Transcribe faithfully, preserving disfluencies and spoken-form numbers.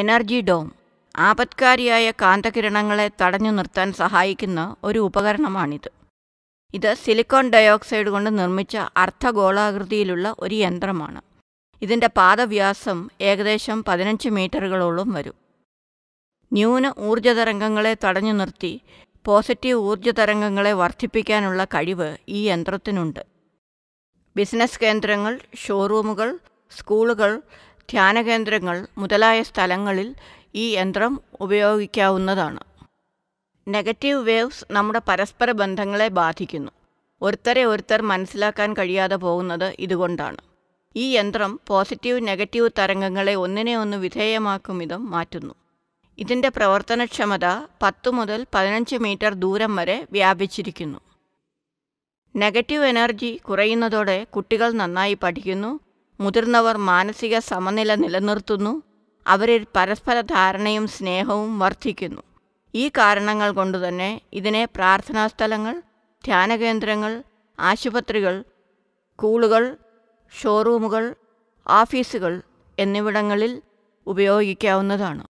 Energy Dome ആപത്കാരിയായ കാന്തകിരണങ്ങളെ തടഞ്ഞു നിർത്താൻ സഹായിക്കുന്ന ഒരു ഉപകരണമാണിത്. ഇത് സിലിക്കോൺ ഡയോക്സൈഡ് കൊണ്ട് നിർമ്മിച്ച അർദ്ധഗോളാകൃതിയിലുള്ള ഒരു യന്ത്രമാണ്. ഇതിൻ്റെ പാദവ്യാസം ഏകദേശം പതിനഞ്ച് മീറ്ററുകളോളം വരും. ന്യൂന ഊർജ്ജ തരംഗങ്ങളെ തടഞ്ഞു നിർത്തി പോസിറ്റീവ് ഊർജ്ജ തരംഗങ്ങളെ വർദ്ധിപ്പിക്കാനുള്ള കഴിവ് ഈ യന്ത്രത്തിനുണ്ട്. ബിസിനസ് കേന്ദ്രങ്ങൾ, ഷോറൂമുകൾ, സ്കൂളുകൾ, ധ്യാനകേന്ദ്രങ്ങൾ മുതലായ സ്ഥലങ്ങളിൽ ഈ യന്ത്രം ഉപയോഗിക്കാവുന്നതാണ്. നെഗറ്റീവ് വേവ്സ് നമ്മുടെ പരസ്പര ബന്ധങ്ങളെ ബാധിക്കുന്നു. ഒരുത്തരെ ഒരുത്തർ മനസ്സിലാക്കാൻ കഴിയാതെ പോകുന്നത് ഇതുകൊണ്ടാണ്. ഈ യന്ത്രം പോസിറ്റീവ് നെഗറ്റീവ് തരംഗങ്ങളെ ഒന്നിനെ ഒന്ന് വിധേയമാക്കും വിധം മാറ്റുന്നു. ഇതിൻ്റെ പ്രവർത്തനക്ഷമത പത്ത് മുതൽ പതിനഞ്ച് മീറ്റർ ദൂരം വരെ വ്യാപിച്ചിരിക്കുന്നു. നെഗറ്റീവ് എനർജി കുറയുന്നതോടെ കുട്ടികൾ നന്നായി പഠിക്കുന്നു, മുതിർന്നവർ മാനസിക സമനില നിലനിർത്തുന്നു, അവരിൽ പരസ്പര ധാരണയും സ്നേഹവും വർദ്ധിക്കുന്നു. ഈ കാരണങ്ങൾ കൊണ്ടുതന്നെ ഇതിനെ പ്രാർത്ഥനാ സ്ഥലങ്ങൾ, ധ്യാനകേന്ദ്രങ്ങൾ, ആശുപത്രികൾ, സ്കൂളുകൾ, ഷോറൂമുകൾ, ഓഫീസുകൾ എന്നിവിടങ്ങളിൽ ഉപയോഗിക്കാവുന്നതാണ്.